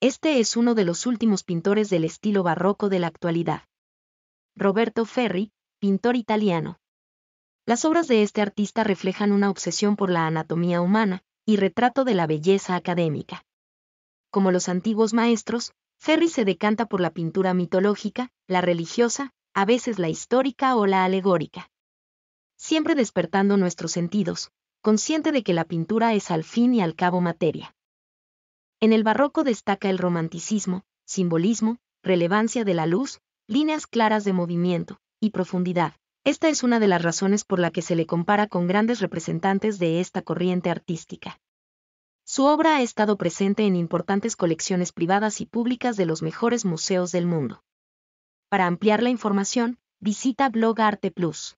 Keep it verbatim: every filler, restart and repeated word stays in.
Este es uno de los últimos pintores del estilo barroco de la actualidad. Roberto Ferri, pintor italiano. Las obras de este artista reflejan una obsesión por la anatomía humana y retrato de la belleza académica. Como los antiguos maestros, Ferri se decanta por la pintura mitológica, la religiosa, a veces la histórica o la alegórica. Siempre despertando nuestros sentidos, consciente de que la pintura es al fin y al cabo materia. En el barroco destaca el romanticismo, simbolismo, relevancia de la luz, líneas claras de movimiento y profundidad. Esta es una de las razones por la que se le compara con grandes representantes de esta corriente artística. Su obra ha estado presente en importantes colecciones privadas y públicas de los mejores museos del mundo. Para ampliar la información, visita Blog Arte Plus.